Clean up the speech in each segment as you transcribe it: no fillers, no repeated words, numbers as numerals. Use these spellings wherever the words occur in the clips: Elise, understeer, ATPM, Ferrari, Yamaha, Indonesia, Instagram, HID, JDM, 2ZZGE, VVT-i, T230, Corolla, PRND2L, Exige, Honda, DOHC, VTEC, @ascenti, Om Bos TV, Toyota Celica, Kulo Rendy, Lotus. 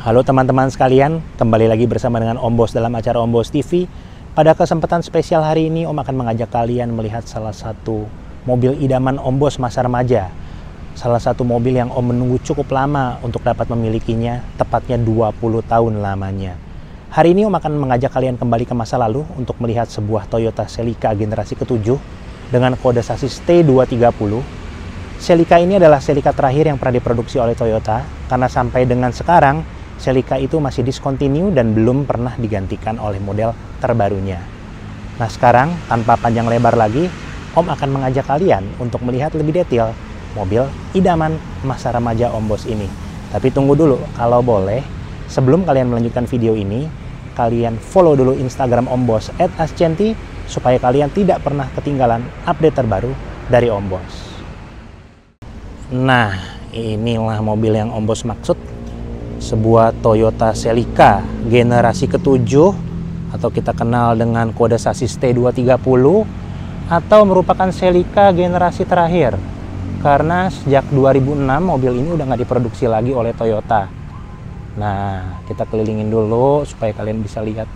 Halo teman-teman sekalian, kembali lagi bersama dengan Om Bos dalam acara Om Bos TV. Pada kesempatan spesial hari ini, Om akan mengajak kalian melihat salah satu mobil idaman Om Bos masa remaja. Salah satu mobil yang Om menunggu cukup lama untuk dapat memilikinya, tepatnya 20 tahun lamanya. Hari ini Om akan mengajak kalian kembali ke masa lalu untuk melihat sebuah Toyota Celica generasi ke-7 dengan kode sasis T230. Celica ini adalah Celica terakhir yang pernah diproduksi oleh Toyota, karena sampai dengan sekarang Celica itu masih discontinue dan belum pernah digantikan oleh model terbarunya. Nah sekarang, tanpa panjang lebar lagi, Om akan mengajak kalian untuk melihat lebih detail mobil idaman masa remaja Om Bos ini. Tapi tunggu dulu, kalau boleh, sebelum kalian melanjutkan video ini, kalian follow dulu Instagram Om Bos @ascenti supaya kalian tidak pernah ketinggalan update terbaru dari Om Bos. Nah, inilah mobil yang Om Bos maksud. Sebuah Toyota Celica generasi ke-7 atau kita kenal dengan kode sasis T230 atau merupakan Celica generasi terakhir. Karena sejak 2006 mobil ini udah nggak diproduksi lagi oleh Toyota. Nah, kita kelilingin dulu supaya kalian bisa lihat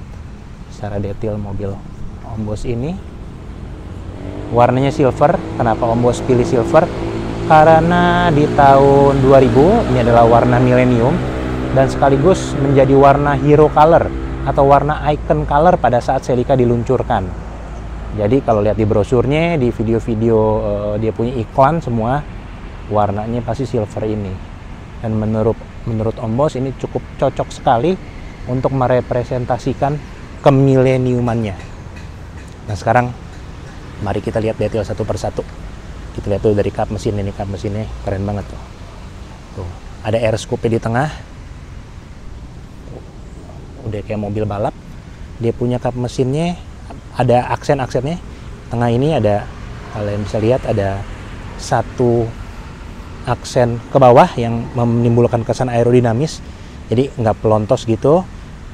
secara detail mobil Om Bos ini. Warnanya silver. Kenapa Om Bos pilih silver? Karena di tahun 2000 ini adalah warna milenium dan sekaligus menjadi warna hero color atau warna icon color pada saat Celica diluncurkan. Jadi kalau lihat di brosurnya, di video-video dia punya iklan, semua warnanya pasti silver ini. Dan menurut Om Bos ini cukup cocok sekali untuk merepresentasikan kemileniumannya. Nah sekarang mari kita lihat detail satu persatu. Kita lihat tuh dari kap mesin ini, kap mesinnya keren banget tuh. Tuh, ada air scoop-nya di tengah. Tuh, udah kayak mobil balap. Dia punya kap mesinnya, ada aksen-aksennya. Tengah ini ada, kalian bisa lihat ada satu aksen ke bawah yang menimbulkan kesan aerodinamis. Jadi nggak pelontos gitu.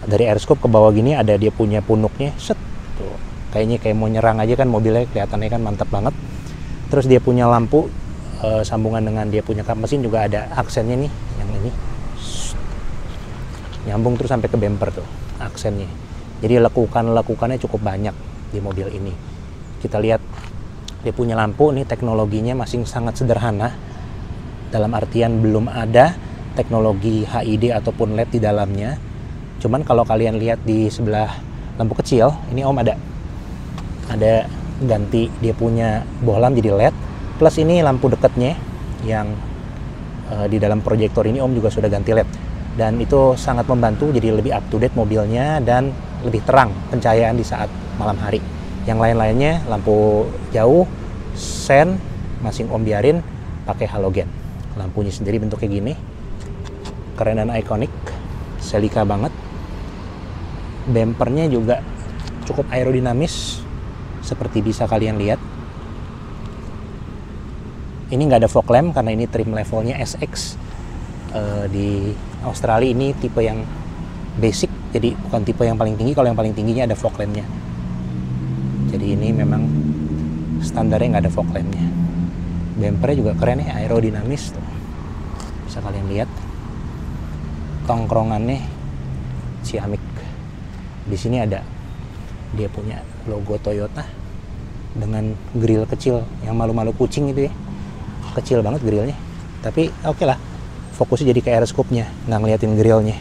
Dari air scoop ke bawah gini ada dia punya punuknya. Set, tuh. Kayaknya kayak mau nyerang aja kan mobilnya, kelihatannya kan mantap banget. Terus dia punya lampu sambungan dengan dia punya kap mesin juga ada aksennya nih, yang ini nyambung terus sampai ke bumper tuh aksennya. Jadi lekukan-lekukannya cukup banyak di mobil ini. Kita lihat dia punya lampu nih, teknologinya masih sangat sederhana dalam artian belum ada teknologi HID ataupun LED di dalamnya. Cuman kalau kalian lihat di sebelah lampu kecil ini Om ada ganti dia punya bohlam jadi LED, plus ini lampu dekatnya yang di dalam proyektor ini Om juga sudah ganti LED, dan itu sangat membantu jadi lebih up to date mobilnya dan lebih terang pencahayaan di saat malam hari. Yang lain-lainnya lampu jauh, sen masih Om biarin pakai halogen. Lampunya sendiri bentuknya gini, keren dan ikonik, Celica banget. Bempernya juga cukup aerodinamis. Seperti bisa kalian lihat, ini nggak ada fog lamp karena ini trim levelnya SX. Di Australia ini tipe yang basic, jadi bukan tipe yang paling tinggi. Kalau yang paling tingginya ada fog lampnya, jadi ini memang standarnya nggak ada fog lampnya. Bempernya juga keren ya, aerodinamis tuh. Bisa kalian lihat tongkrongannya ciamik. Di sini ada dia punya logo Toyota dengan grill kecil yang malu-malu kucing itu ya, kecil banget grillnya, tapi oke lah, fokusnya jadi ke air scoop-nya, nggak ngeliatin grillnya.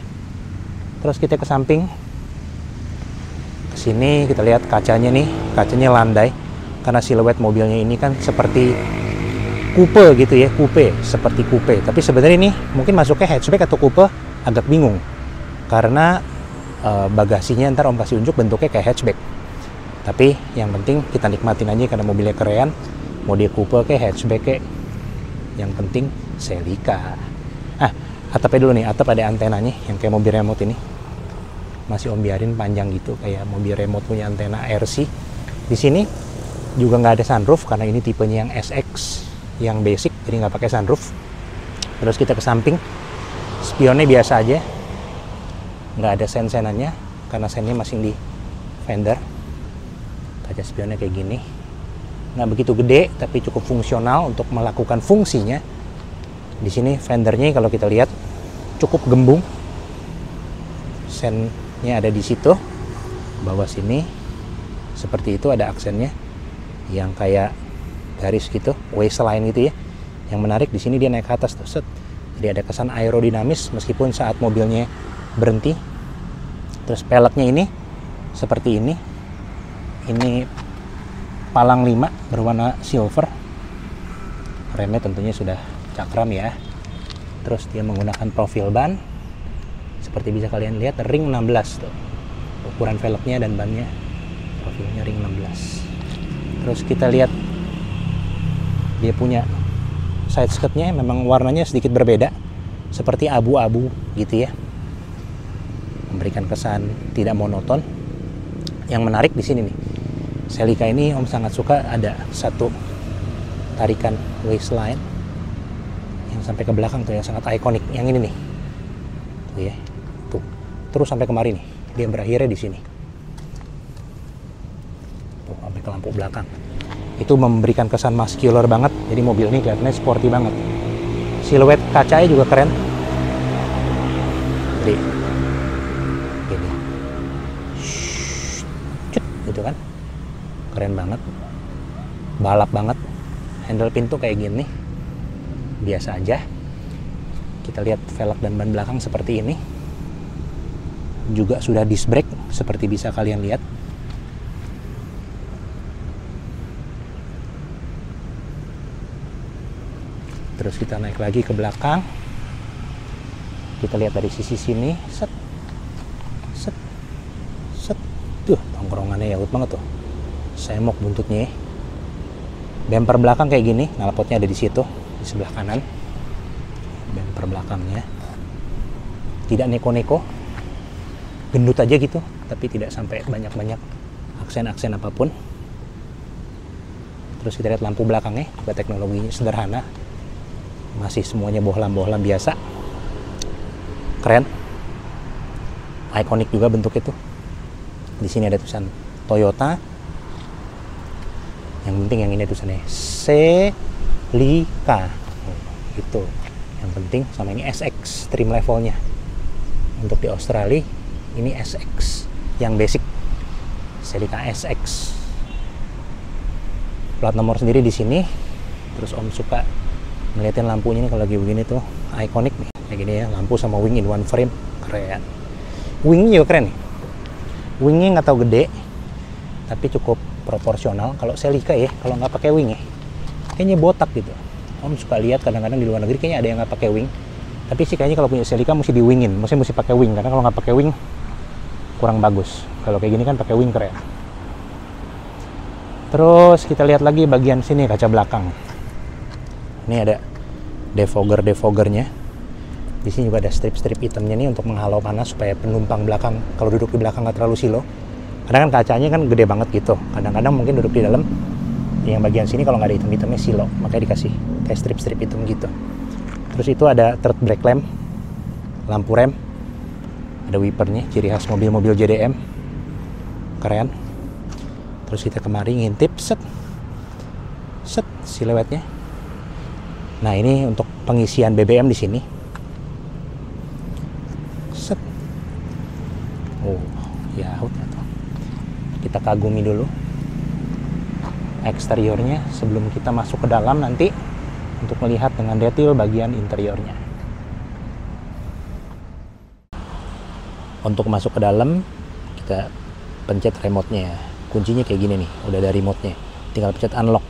Terus kita ke samping, ke sini kita lihat kacanya nih, kacanya landai karena siluet mobilnya ini kan seperti coupe gitu ya, coupe, seperti coupe, tapi sebenarnya ini mungkin masuknya hatchback atau coupe, agak bingung karena bagasinya ntar Om kasih unjuk bentuknya kayak hatchback. Tapi yang penting kita nikmatin aja karena mobilnya keren. Mau dia coupe kayak hatchback kayak, yang penting Celica. Ah, atapnya dulu nih, atap ada antenanya yang kayak mobil remote ini. Masih Om biarin panjang gitu kayak mobil remote punya antena RC. Di sini juga nggak ada sunroof karena ini tipenya yang SX, yang basic, jadi nggak pakai sunroof. Terus kita ke samping, spionnya biasa aja. Nggak ada sen-senannya karena sennya masih di fender. Kaca spionnya kayak gini, nggak begitu gede tapi cukup fungsional untuk melakukan fungsinya. Di sini fendernya kalau kita lihat cukup gembung, aksennya ada di situ bawah sini, seperti itu ada aksennya yang kayak garis gitu, waistline gitu ya. Yang menarik di sini dia naik ke atas tuh, set. Jadi ada kesan aerodinamis meskipun saat mobilnya berhenti. Terus peleknya ini seperti ini. Ini palang 5 berwarna silver. Remnya tentunya sudah cakram ya. Terus dia menggunakan profil ban. Seperti bisa kalian lihat ring 16 tuh. Ukuran velgnya dan bannya, profilnya ring 16. Terus kita lihat dia punya side skirtnya, memang warnanya sedikit berbeda, seperti abu-abu gitu ya, memberikan kesan tidak monoton. Yang menarik di sini nih, Celica ini Om sangat suka, ada satu tarikan waistline yang sampai ke belakang tuh yang sangat ikonik, yang ini nih tuh ya, tuh terus sampai kemari nih, dia berakhirnya di sini tuh sampai ke lampu belakang. Itu memberikan kesan muscular banget, jadi mobil ini kelihatannya sporty banget. Siluet kacanya juga keren. Jadi gini, cut gitu kan, keren banget, balap banget. Handle pintu kayak gini, biasa aja. Kita lihat velg dan ban belakang seperti ini. Juga sudah disc brake seperti bisa kalian lihat. Terus kita naik lagi ke belakang, kita lihat dari sisi sini, set, set, set, tuh tongkrongannya ya, yaut banget tuh, semok buntutnya. Bemper belakang kayak gini, knalpotnya ada di situ, di sebelah kanan, bemper belakangnya, tidak neko-neko, gendut aja gitu, tapi tidak sampai banyak-banyak aksen-aksen apapun. Terus kita lihat lampu belakangnya, juga teknologinya sederhana. Masih semuanya bohlam-bohlam biasa. Keren. Ikonik juga bentuknya tuh. Di sini ada tulisan Toyota. Yang penting yang ini tulisannya Celica. Itu yang penting, sama ini SX trim levelnya. Untuk di Australia ini SX yang basic. Celica SX. Plat nomor sendiri di sini. Terus Om suka ngeliatin lampunya nih kalau lagi begini tuh, ikonik nih kayak gini ya, lampu sama wing in one frame, keren. Wingnya juga keren nih, wingnya nggak tahu gede tapi cukup proporsional. Kalau Celica ya, kalau nggak pakai wing ya kayaknya botak gitu. Om suka lihat kadang-kadang di luar negeri kayaknya ada yang nggak pakai wing, tapi sih kayaknya kalau punya Celica mesti diwingin, mesti pakai wing, karena kalau nggak pakai wing kurang bagus. Kalau kayak gini kan pakai wing, keren. Terus kita lihat lagi bagian sini, kaca belakang. Ini ada defogger-defoggernya. Di sini juga ada strip-strip hitamnya nih untuk menghalau panas supaya penumpang belakang kalau duduk di belakang nggak terlalu silo. Kadang kan kacanya kan gede banget gitu. Kadang-kadang mungkin duduk di dalam yang bagian sini kalau nggak ada hitam-hitamnya silo, makanya dikasih kayak strip-strip hitam gitu. Terus itu ada third brake lamp, lampu rem, ada wipernya, ciri khas mobil-mobil JDM, keren. Terus kita kemari ngintip, set, set siluetnya. Nah, ini untuk pengisian BBM di sini. Set. Oh, ya udah tuh. Kita kagumi dulu eksteriornya sebelum kita masuk ke dalam nanti untuk melihat dengan detail bagian interiornya. Untuk masuk ke dalam, kita pencet remote-nya. Kuncinya kayak gini nih, udah ada remote-nya. Tinggal pencet unlock.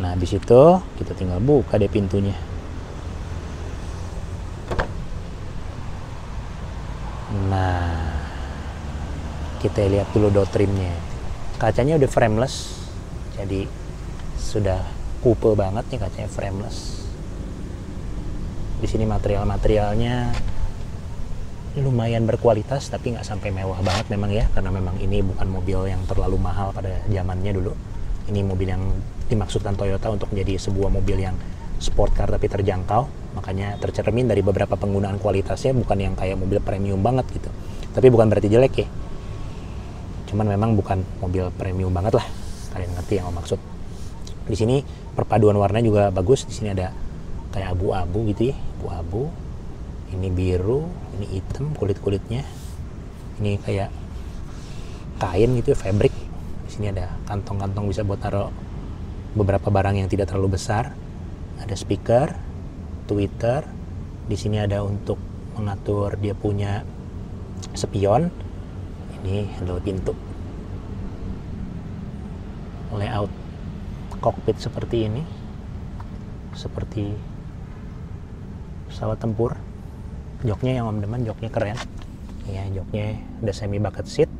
Nah, habis itu kita tinggal buka deh pintunya. Nah, kita lihat dulu door trimnya. Kacanya udah frameless, jadi sudah coupe banget nih kacanya frameless. Di sini materialnya lumayan berkualitas, tapi nggak sampai mewah banget memang ya, karena memang ini bukan mobil yang terlalu mahal pada zamannya dulu. Ini mobil yang dimaksudkan Toyota untuk menjadi sebuah mobil yang sport car tapi terjangkau, makanya tercermin dari beberapa penggunaan kualitasnya, bukan yang kayak mobil premium banget gitu. Tapi bukan berarti jelek ya, cuman memang bukan mobil premium banget lah, kalian ngerti yang maksud. Di sini perpaduan warna juga bagus, di sini ada kayak abu-abu gitu ya, abu-abu. ini biru, ini hitam kulit-kulitnya, ini kayak kain gitu ya, fabric. Di sini ada kantong-kantong bisa buat taruh beberapa barang yang tidak terlalu besar. Ada speaker, tweeter. Di sini ada untuk mengatur dia punya spion. Ini handle pintu. Layout kokpit seperti ini, seperti pesawat tempur. Joknya yang Om demen, joknya keren. Ya, joknya udah semi bucket seat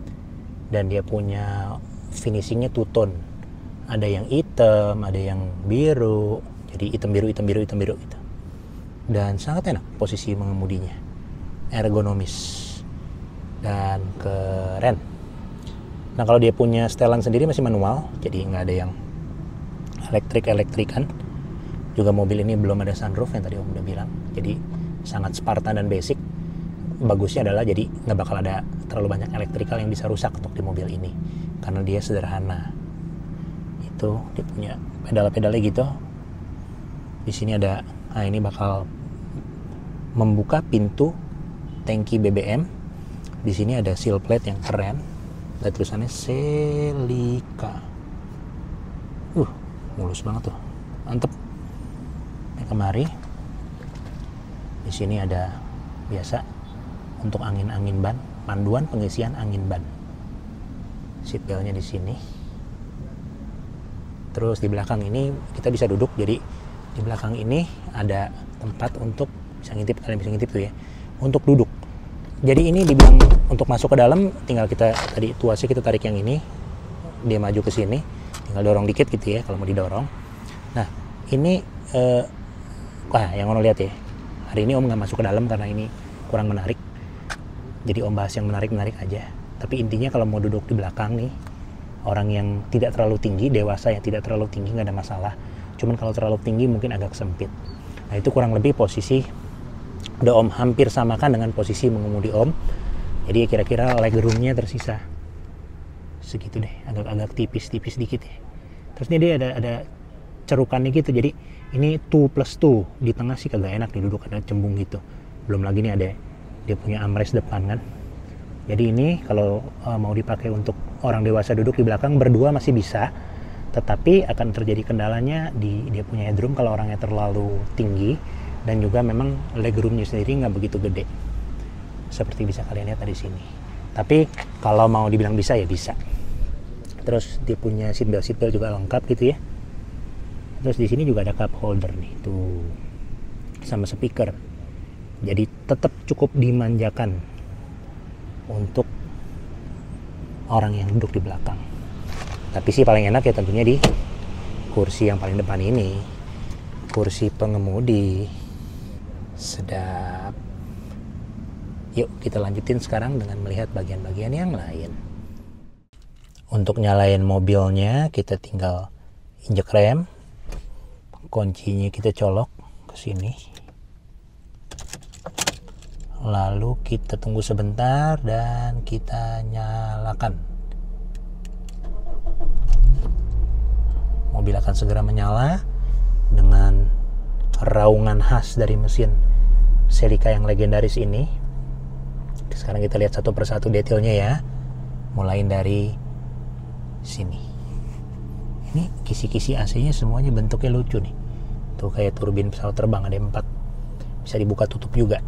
dan dia punya finishingnya two tone. Ada yang hitam, ada yang biru. Jadi hitam biru, hitam biru, hitam biru gitu. Dan sangat enak posisi mengemudinya, ergonomis dan keren. Nah, kalau dia punya setelan sendiri masih manual, jadi nggak ada yang elektrikan. Juga mobil ini belum ada sunroof yang tadi Om udah bilang, jadi sangat Spartan dan basic. Bagusnya adalah jadi nggak bakal ada terlalu banyak elektrikal yang bisa rusak untuk di mobil ini, karena dia sederhana. Itu dia punya pedal-pedalnya gitu. Di sini ada, nah ini bakal membuka pintu tangki BBM. Di sini ada seal plate yang keren. Ada tulisannya Celica. Mulus banget tuh. Mantep. Nah, kemari. Di sini ada biasa untuk angin-angin ban, panduan pengisian angin ban. Seat beltnya di sini. Terus di belakang ini kita bisa duduk, jadi di belakang ini ada tempat untuk bisa ngintip, kalian bisa ngintip tuh ya, untuk duduk. Jadi ini dibilang untuk masuk ke dalam, tinggal kita tadi tuasnya kita tarik yang ini, dia maju ke sini, tinggal dorong dikit gitu ya kalau mau didorong. Nah ini yang Om lihat ya, hari ini Om nggak masuk ke dalam karena ini kurang menarik, jadi Om bahas yang menarik-menarik aja. Tapi intinya kalau mau duduk di belakang nih, orang yang tidak terlalu tinggi, dewasa yang tidak terlalu tinggi nggak ada masalah. Cuman kalau terlalu tinggi mungkin agak sempit. Nah itu kurang lebih posisi udah Om hampir samakan dengan posisi mengemudi Om. Jadi kira-kira legroomnya tersisa segitu deh, agak-agak tipis-tipis dikit ya. Terus ini dia ada cerukannya gitu, jadi ini 2+2. Di tengah sih kagak enak duduk, ada cembung gitu. Belum lagi nih ada dia punya armrest depan kan. Jadi ini kalau mau dipakai untuk orang dewasa duduk di belakang berdua masih bisa. Tetapi akan terjadi kendalanya di dia punya headroom kalau orangnya terlalu tinggi, dan juga memang legroomnya sendiri nggak begitu gede seperti bisa kalian lihat di sini. Tapi kalau mau dibilang bisa ya bisa. Terus dia punya seatbelt juga lengkap gitu ya. Terus di sini juga ada cup holder nih tuh, sama speaker. Jadi tetap cukup dimanjakan untuk orang yang duduk di belakang. Tapi sih paling enak ya tentunya di kursi yang paling depan ini, kursi pengemudi. Sedap. Yuk kita lanjutin sekarang dengan melihat bagian-bagian yang lain. Untuk nyalain mobilnya kita tinggal injek rem, kuncinya kita colok ke sini, lalu kita tunggu sebentar dan kita nyalakan. Mobil akan segera menyala dengan raungan khas dari mesin Celica yang legendaris ini. Sekarang kita lihat satu persatu detailnya ya, mulai dari sini. Ini kisi-kisi AC-nya semuanya bentuknya lucu nih. Tuh kayak turbin pesawat terbang, ada 4. Bisa dibuka tutup juga.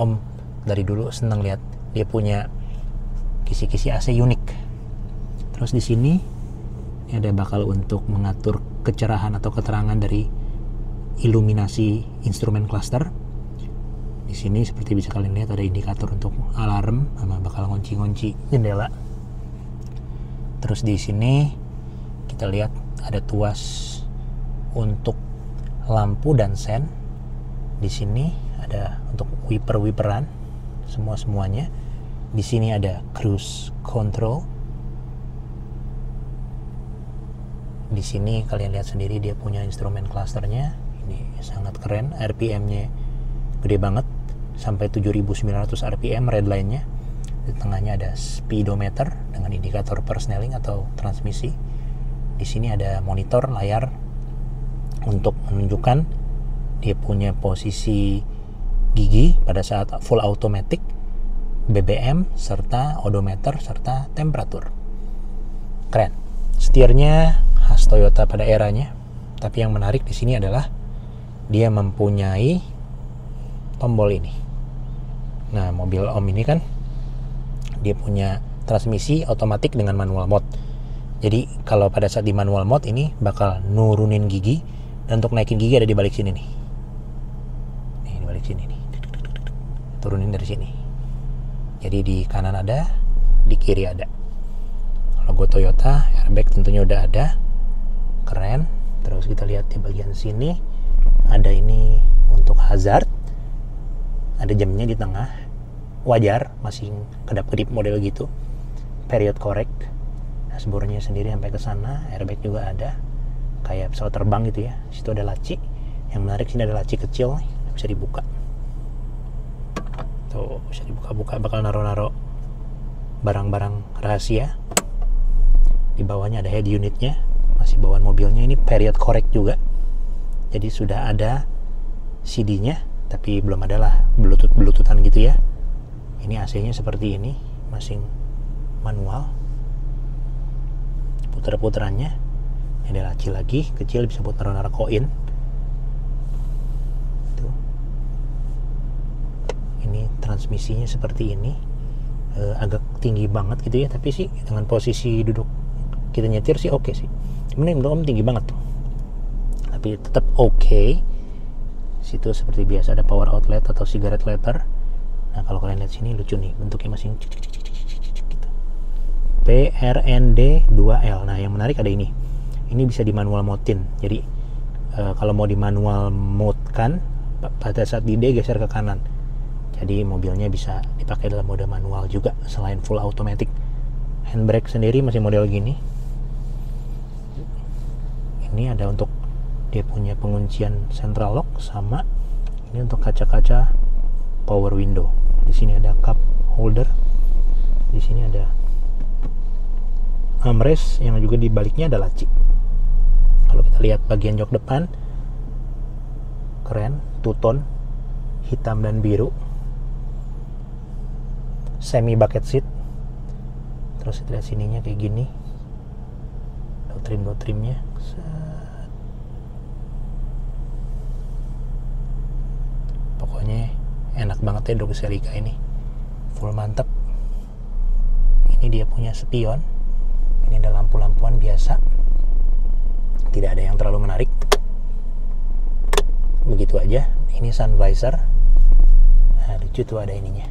Om dari dulu seneng lihat dia punya kisi-kisi AC unik. Terus di sini ini ada bakal untuk mengatur kecerahan atau keterangan dari iluminasi instrumen cluster. Di sini seperti bisa kalian lihat ada indikator untuk alarm, sama bakal ngunci-ngunci jendela. Terus di sini kita lihat ada tuas untuk lampu dan sen. Di sini ada untuk wiper-wiperan, semuanya. Di sini ada cruise control. Di sini kalian lihat sendiri dia punya instrumen clusternya, ini sangat keren. RPM-nya gede banget sampai 7.900 RPM redline-nya. Di tengahnya ada speedometer dengan indikator persneling atau transmisi. Di sini ada monitor layar untuk menunjukkan dia punya posisi gigi pada saat full automatic, BBM, serta odometer, serta temperatur. Keren. Setirnya khas Toyota pada eranya, tapi yang menarik di sini adalah dia mempunyai tombol ini. Nah, mobil Om ini kan dia punya transmisi otomatis dengan manual mode. Jadi kalau pada saat di manual mode ini bakal nurunin gigi, dan untuk naikin gigi ada di balik sini nih. Nih di balik sini nih. Turunin dari sini. Jadi di kanan ada, di kiri ada. Logo Toyota, airbag tentunya udah ada. Keren. Terus kita lihat di bagian sini ada ini untuk hazard. Ada jamnya di tengah, wajar masih kedap-kedip model gitu, period correct. Dashboardnya sendiri sampai ke sana, airbag juga ada, kayak pesawat terbang gitu ya. Situ ada laci, yang menarik sini ada laci kecil, bisa dibuka. Tuh bisa dibuka-buka, bakal naro-naro barang-barang rahasia. Di bawahnya ada head unitnya, masih bawaan mobilnya, ini period correct juga. Jadi sudah ada CD-nya, tapi belum adalah bluetooth-bluetoothan gitu ya. Ini AC-nya seperti ini, masih manual. Puter-puterannya ada laci lagi, kecil bisa buat naruh-naruh koin. Tuh. Ini transmisinya seperti ini, agak tinggi banget gitu ya, tapi sih dengan posisi duduk kita nyetir sih oke sih. Ini belum tinggi banget tuh, tapi tetap oke. Situ seperti biasa ada power outlet atau cigarette lighter. Nah, kalau kalian lihat sini lucu nih bentuknya, masih gitu. PRND2L. Nah, yang menarik ada ini. Ini bisa di manual mode-in. Jadi kalau mau di manual mode kan pada saat di D geser ke kanan. Jadi mobilnya bisa dipakai dalam mode manual juga selain full automatic. Handbrake sendiri masih model gini. Ini ada untuk dia punya penguncian central lock, sama ini untuk kaca-kaca power window. Di sini ada cup holder, di sini ada armrest yang juga di baliknya ada laci. Kalau kita lihat bagian jok depan, keren, two-tone hitam dan biru, semi bucket seat. Terus kita lihat sininya kayak gini, trim-trimnya. Pokoknya enak banget ya Toyota Celica ini, full mantep. Ini dia punya spion, ini ada lampu-lampuan biasa, tidak ada yang terlalu menarik. Begitu aja. Ini sun visor, nah, lucu tuh ada ininya,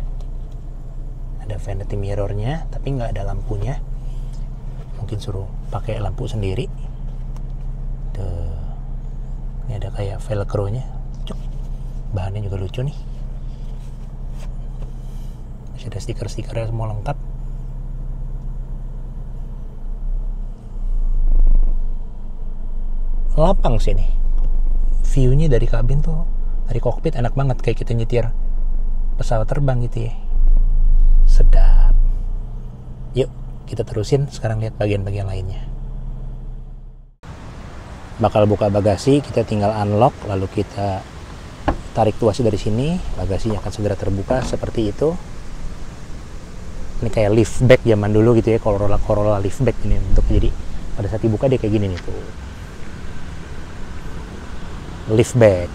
ada vanity mirrornya, tapi nggak ada lampunya. Mungkin suruh pakai lampu sendiri. Tuh. Ini ada kayak velcro-nya. Bahannya juga lucu nih, masih ada stiker-stikernya semua lengkap. Lapang sih nih, view-nya dari kabin tuh, dari kokpit enak banget, kayak kita nyetir pesawat terbang gitu ya, sedap. Yuk kita terusin sekarang lihat bagian-bagian lainnya. Bakal buka bagasi, kita tinggal unlock lalu kita tarik tuasnya dari sini, bagasinya akan segera terbuka seperti itu. Ini kayak liftback zaman dulu gitu ya, Corolla liftback ini untuk, jadi pada saat dibuka dia kayak gini nih tuh. Liftback,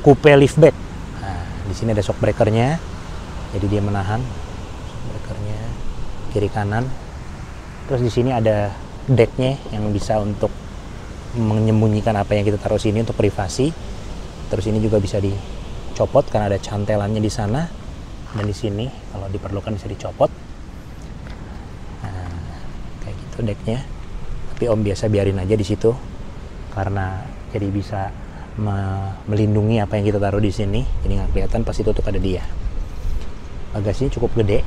coupe liftback. Nah, di sini ada shock breakernya, jadi dia menahan shock breakernya kiri kanan. Terus di sini ada decknya yang bisa untuk menyembunyikan apa yang kita taruh sini untuk privasi. Terus ini juga bisa dicopot karena ada cantelannya di sana, dan di sini kalau diperlukan bisa dicopot. Nah, kayak gitu decknya. Tapi Om biasa biarin aja di situ karena jadi bisa melindungi apa yang kita taruh di sini. Jadi nggak kelihatan pas ditutup ada dia. Bagasinya cukup gede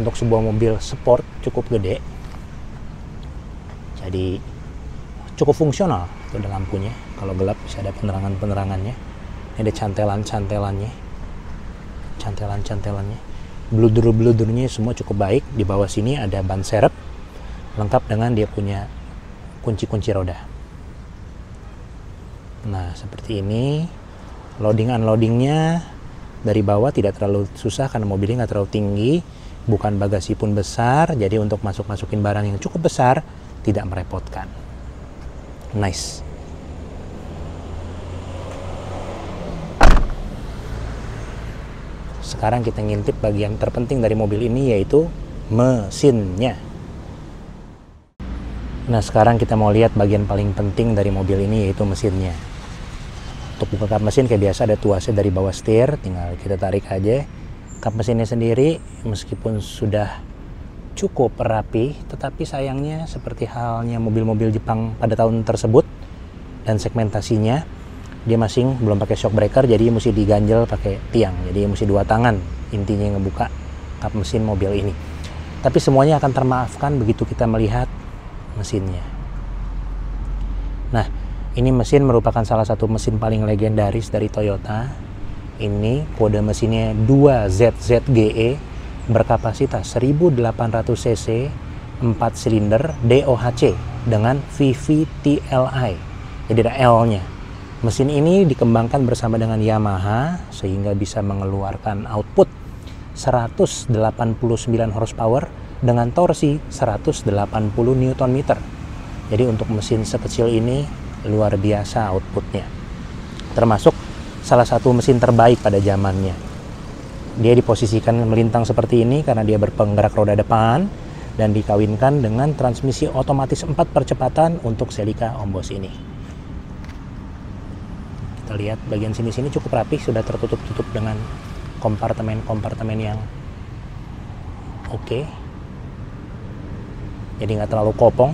untuk sebuah mobil sport, cukup gede. Jadi cukup fungsional. Itu ada lampunya, kalau gelap bisa ada penerangan-penerangannya. Ini ada cantelan-cantelannya, bludur-bludurnya semua cukup baik. Di bawah sini ada ban serep lengkap dengan dia punya kunci-kunci roda. Nah seperti ini loading unloadingnya, dari bawah tidak terlalu susah karena mobilnya nggak terlalu tinggi, bukan bagasi pun besar, jadi untuk masuk-masukin barang yang cukup besar tidak merepotkan. Nice. Sekarang kita ngintip bagian terpenting dari mobil ini, yaitu mesinnya. Nah, sekarang kita mau lihat bagian paling penting dari mobil ini, yaitu mesinnya. Untuk buka kap mesin kayak biasa ada tuasnya dari bawah setir, tinggal kita tarik aja. Kap mesinnya sendiri meskipun sudah cukup rapi, tetapi sayangnya seperti halnya mobil-mobil Jepang pada tahun tersebut dan segmentasinya, dia masing belum pakai shock breaker, jadi mesti diganjel pakai tiang, jadi mesti dua tangan intinya yang ngebuka kap mesin mobil ini. Tapi semuanya akan termaafkan begitu kita melihat mesinnya. Nah, ini mesin merupakan salah satu mesin paling legendaris dari Toyota. Ini kode mesinnya 2ZZGE, berkapasitas 1800 cc, 4 silinder DOHC dengan VVT-i, jadi ada L-nya. Mesin ini dikembangkan bersama dengan Yamaha sehingga bisa mengeluarkan output 189 horsepower dengan torsi 180 Nm. Jadi untuk mesin sekecil ini luar biasa outputnya. Termasuk salah satu mesin terbaik pada zamannya. Dia diposisikan melintang seperti ini karena dia berpenggerak roda depan dan dikawinkan dengan transmisi otomatis 4 percepatan untuk Celica Om Bos ini. Kita lihat bagian sini-sini cukup rapi, sudah tertutup-tutup dengan kompartemen-kompartemen yang oke, jadi nggak terlalu kopong.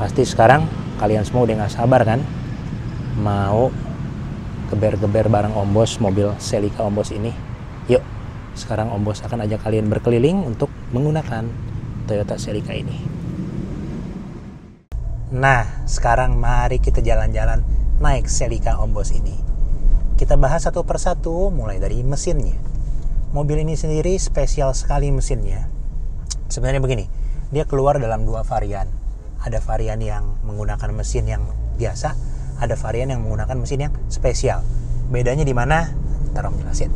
Pasti sekarang kalian semua udah nggak sabar kan, mau geber-geber bareng Om Bos mobil Celica Om Bos ini. Yuk, sekarang Om Bos akan ajak kalian berkeliling untuk menggunakan Toyota Celica ini. Nah, sekarang mari kita jalan-jalan naik Celica Om Bos ini. Kita bahas satu persatu, mulai dari mesinnya. Mobil ini sendiri spesial sekali mesinnya. Sebenarnya begini, dia keluar dalam dua varian. Ada varian yang menggunakan mesin yang biasa, ada varian yang menggunakan mesin yang spesial. Bedanya di mana? Ntar Om jelasin.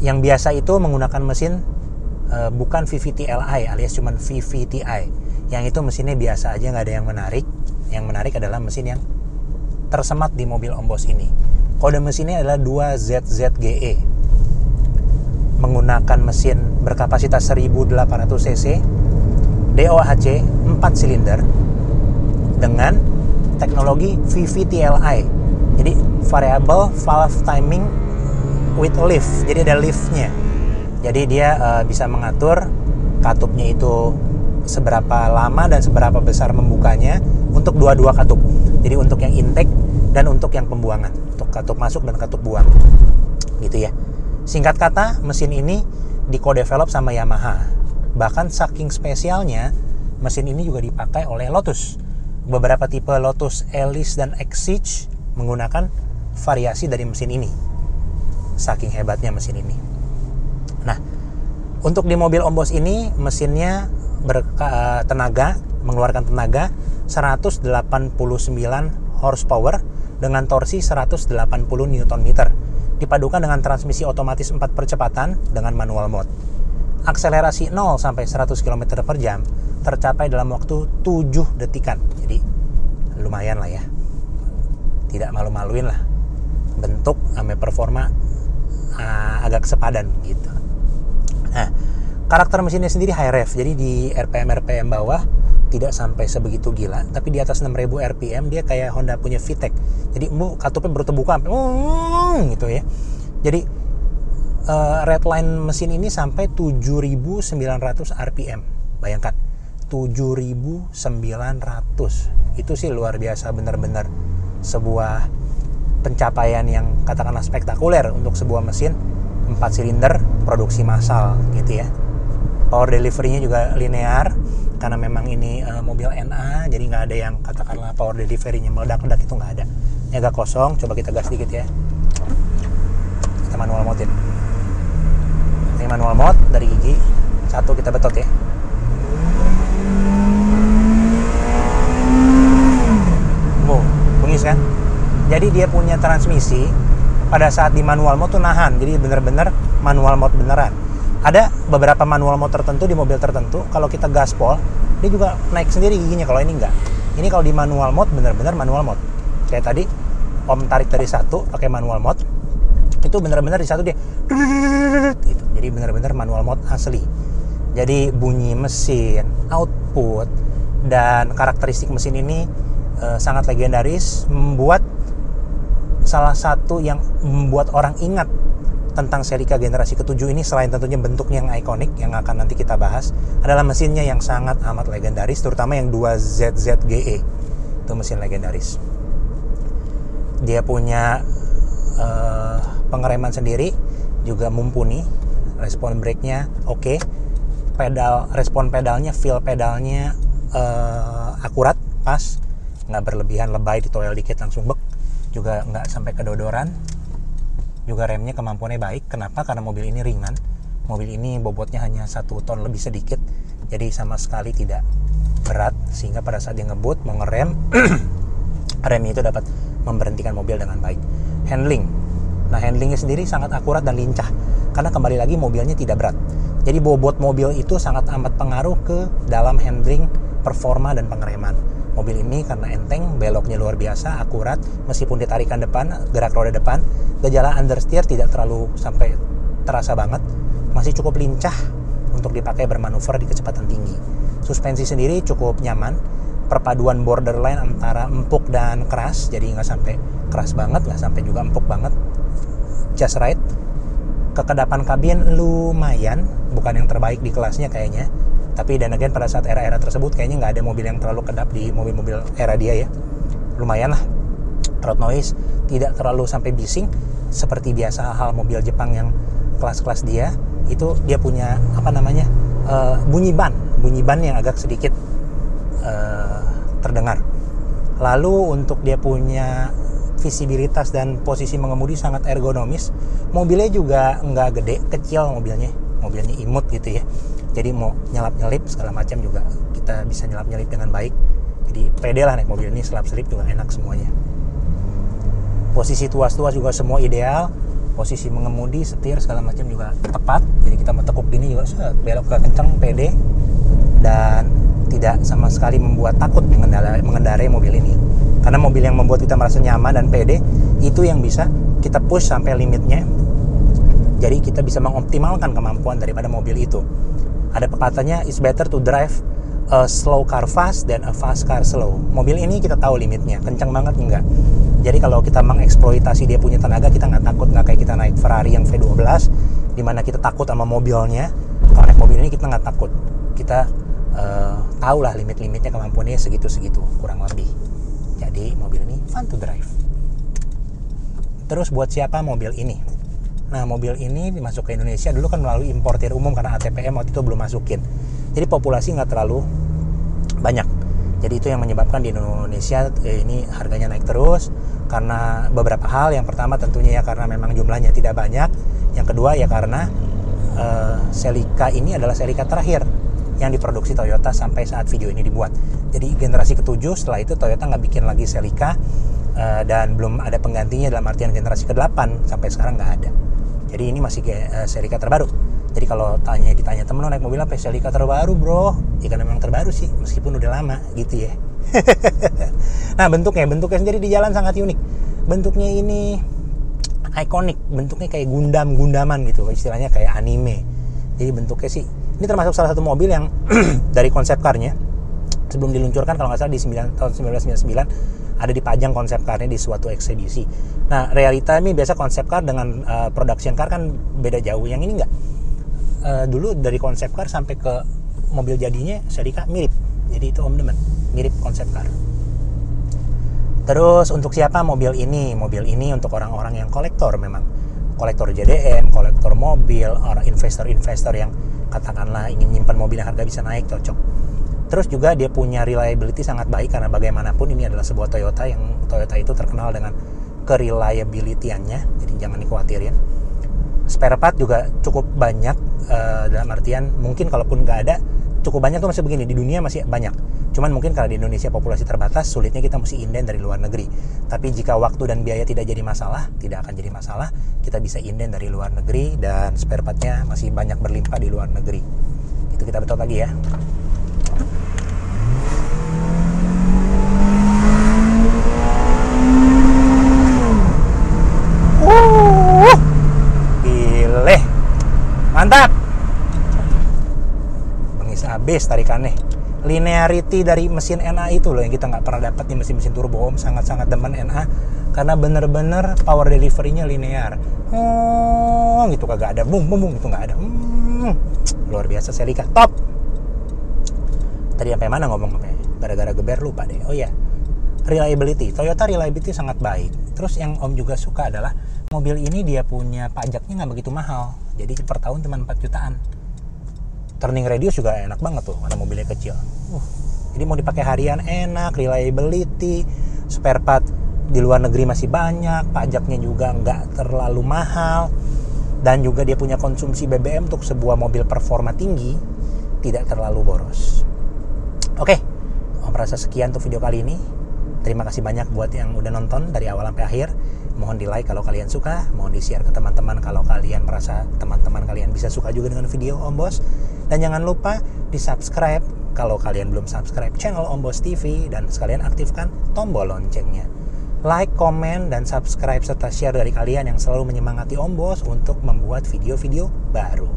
Yang biasa itu menggunakan mesin bukan VVT-i alias cuman VVT-i. Yang itu mesinnya biasa aja, nggak ada yang menarik. Yang menarik adalah mesin yang tersemat di mobil Om Bos ini. Kode mesinnya adalah 2ZZGE. Menggunakan mesin berkapasitas 1800 cc, DOHC 4 silinder dengan teknologi VVT-i, jadi variable valve timing with lift, jadi ada liftnya, jadi dia bisa mengatur katupnya itu seberapa lama dan seberapa besar membukanya untuk dua-dua katup, jadi untuk yang intake dan untuk yang pembuangan, untuk katup masuk dan katup buang gitu ya. Singkat kata, mesin ini di-co-develop sama Yamaha. Bahkan saking spesialnya, mesin ini juga dipakai oleh Lotus. Beberapa tipe Lotus, Elise, dan Exige menggunakan variasi dari mesin ini. Saking hebatnya mesin ini. Nah, untuk di mobil Om Bos ini, mesinnya mengeluarkan tenaga 189 horsepower dengan torsi 180 Nm. Dipadukan dengan transmisi otomatis 4 percepatan dengan manual mode. Akselerasi 0 sampai 100 km per jam tercapai dalam waktu 7 detikan. Jadi lumayan lah ya. Tidak malu-maluin lah. Bentuk sama performa agak sepadan gitu. Nah, karakter mesinnya sendiri high rev. Jadi di RPM-RPM bawah tidak sampai sebegitu gila, tapi di atas 6000 RPM dia kayak Honda punya VTEC. Jadi katupnya baru terbuka sampai gitu ya. Jadi redline mesin ini sampai 7900 RPM. Bayangkan 7900. Itu sih luar biasa, benar-benar sebuah pencapaian yang katakanlah spektakuler untuk sebuah mesin 4 silinder produksi massal gitu ya. Power delivery-nya juga linear. Karena memang ini mobil NA, jadi nggak ada yang katakanlah power delivery-nya meledak-ledak, itu nggak ada. Ini agak kosong, coba kita gas sedikit ya. Kita manual mode-in. Ini manual mode dari gigi. Satu kita betot ya. Bengis kan? Jadi dia punya transmisi pada saat di manual mode tuh nahan, jadi bener-bener manual mode beneran. Ada beberapa manual mode tertentu di mobil tertentu, kalau kita gaspol dia juga naik sendiri giginya, kalau ini enggak. Ini kalau di manual mode bener-bener manual mode. Kayak tadi Om tarik dari satu pakai manual mode, itu bener-bener di satu dia gitu. Jadi bener-bener manual mode asli. Jadi bunyi mesin, output, dan karakteristik mesin ini sangat legendaris, membuat salah satu yang membuat orang ingat tentang Celica generasi ketujuh ini, selain tentunya bentuknya yang ikonik yang akan nanti kita bahas, adalah mesinnya yang sangat amat legendaris, terutama yang 2ZZGE itu mesin legendaris. Dia punya pengereman sendiri juga mumpuni, respon brake-nya oke, pedal, respon pedalnya, feel pedalnya akurat, pas, nggak berlebihan lebay, ditoel dikit langsung bek, juga nggak sampai kedodoran. Juga remnya kemampuannya baik. Kenapa? Karena mobil ini ringan, mobil ini bobotnya hanya 1 ton lebih sedikit, jadi sama sekali tidak berat, sehingga pada saat dia ngebut mau ngerem remnya itu dapat memberhentikan mobil dengan baik. Handling, nah handlingnya sendiri sangat akurat dan lincah, karena kembali lagi mobilnya tidak berat. Jadi bobot mobil itu sangat amat pengaruh ke dalam handling, performa, dan pengereman. Mobil ini karena enteng, beloknya luar biasa, akurat, meskipun ditarikan depan, gerak roda depan, gejala understeer tidak terlalu sampai terasa banget, masih cukup lincah untuk dipakai bermanuver di kecepatan tinggi. Suspensi sendiri cukup nyaman, perpaduan borderline antara empuk dan keras, jadi nggak sampai keras banget, nggak sampai juga empuk banget, just right. Kekedapan kabin lumayan, bukan yang terbaik di kelasnya kayaknya, tapi dan again pada saat era-era tersebut kayaknya nggak ada mobil yang terlalu kedap di mobil-mobil era dia ya, lumayan lah. Road noise tidak terlalu sampai bising seperti biasa hal mobil Jepang yang kelas-kelas dia itu, dia punya apa namanya bunyi ban yang agak sedikit terdengar. Lalu untuk dia punya visibilitas dan posisi mengemudi sangat ergonomis. Mobilnya juga nggak gede, kecil mobilnya imut gitu ya. Jadi mau nyelap-nyelip segala macam juga kita bisa nyelap-nyelip dengan baik. Jadi pede lah naik mobil ini, selap-selip juga enak semuanya. Posisi tuas-tuas juga semua ideal, posisi mengemudi, setir segala macam juga tepat. Jadi kita mentekuk gini juga belok ke kencang, pede, dan tidak sama sekali membuat takut mengendarai mobil ini. Karena mobil yang membuat kita merasa nyaman dan pede itu yang bisa kita push sampai limitnya. Jadi kita bisa mengoptimalkan kemampuan daripada mobil itu. Ada pepatahnya, it's better to drive a slow car fast than a fast car slow. Mobil ini kita tahu limitnya, kencang banget enggak. Jadi kalau kita mengeksploitasi dia punya tenaga, kita nggak takut, nggak kayak kita naik Ferrari yang V12, dimana kita takut sama mobilnya. Kalau naik mobil ini kita nggak takut, kita tahulah limit-limitnya, kemampuannya segitu-segitu kurang lebih. Jadi mobil ini fun to drive. Terus buat siapa mobil ini? Nah mobil ini dimasuk ke Indonesia dulu kan melalui importir umum, karena ATPM waktu itu belum masukin. Jadi populasi nggak terlalu banyak. Jadi itu yang menyebabkan di Indonesia ini harganya naik terus. Karena beberapa hal, yang pertama tentunya ya karena memang jumlahnya tidak banyak. Yang kedua ya karena Celica ini adalah Celica terakhir yang diproduksi Toyota sampai saat video ini dibuat. Jadi generasi ketujuh, setelah itu Toyota nggak bikin lagi Celica, dan belum ada penggantinya dalam artian generasi ke-8 sampai sekarang nggak ada. Jadi ini masih Celica terbaru. Jadi kalau ditanya temen lo naik mobil apa, Celica terbaru bro, ya kan memang terbaru sih, meskipun udah lama gitu ya. Nah bentuknya sendiri di jalan sangat unik. Bentuknya ini ikonik, bentuknya kayak gundaman gitu, istilahnya kayak anime. Jadi bentuknya sih, ini termasuk salah satu mobil yang dari konsep car-nya sebelum diluncurkan kalau nggak salah di tahun 1999 ada dipajang konsep car-nya di suatu eksebisi. Nah realita ini biasa konsep car dengan production car kan beda jauh, yang ini nggak. Dulu dari konsep car sampai ke mobil jadinya Celica mirip, jadi itu Om demen, mirip konsep car. Terus untuk siapa mobil ini? Mobil ini untuk orang-orang yang kolektor memang. Kolektor JDM, kolektor mobil, orang investor-investor yang katakanlah ingin nyimpan mobil yang harga bisa naik, cocok. Terus juga dia punya reliability sangat baik, karena bagaimanapun ini adalah sebuah Toyota yang Toyota itu terkenal dengan kereliability-annya, jadi jangan dikhawatirin. Spare part juga cukup banyak, dalam artian mungkin kalaupun nggak ada cukup banyak tuh masih begini, di dunia masih banyak. Cuman mungkin karena di Indonesia populasi terbatas, sulitnya kita mesti inden dari luar negeri. Tapi jika waktu dan biaya tidak jadi masalah, tidak akan jadi masalah, kita bisa inden dari luar negeri dan spare partnya masih banyak berlimpah di luar negeri. Itu kita betot lagi ya. Gile. Mantap. Pengis abis tarikannya. Linearity dari mesin NA itu loh yang kita nggak pernah dapat di mesin-mesin turbo. Om sangat-sangat demen NA karena bener-bener power delivery-nya linear. Gitu kagak ada bung bung, bung itu nggak ada. Luar biasa Celica. Top. Tadi sampai mana ngomong apa? Gara-gara geber lupa deh. Oh ya. Reliability. Toyota reliability sangat baik. Terus yang Om juga suka adalah mobil ini dia punya pajaknya nggak begitu mahal. Jadi per tahun cuma 4 jutaan. Turning radius juga enak banget tuh karena mobilnya kecil. Jadi mau dipakai harian enak, reliability, spare part di luar negeri masih banyak, pajaknya juga nggak terlalu mahal. Dan juga dia punya konsumsi BBM untuk sebuah mobil performa tinggi, tidak terlalu boros. Oke, Om rasa sekian untuk video kali ini. Terima kasih banyak buat yang udah nonton dari awal sampai akhir. Mohon di like kalau kalian suka, mohon di share ke teman-teman kalau kalian merasa teman-teman kalian bisa suka juga dengan video Om Bos. Dan jangan lupa di subscribe kalau kalian belum subscribe channel Om Bos TV dan sekalian aktifkan tombol loncengnya. Like, komen, dan subscribe serta share dari kalian yang selalu menyemangati Om Bos untuk membuat video-video baru.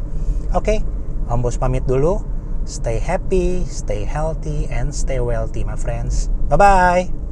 Oke, Om Bos pamit dulu. Stay happy, stay healthy, and stay wealthy, my friends. Bye-bye!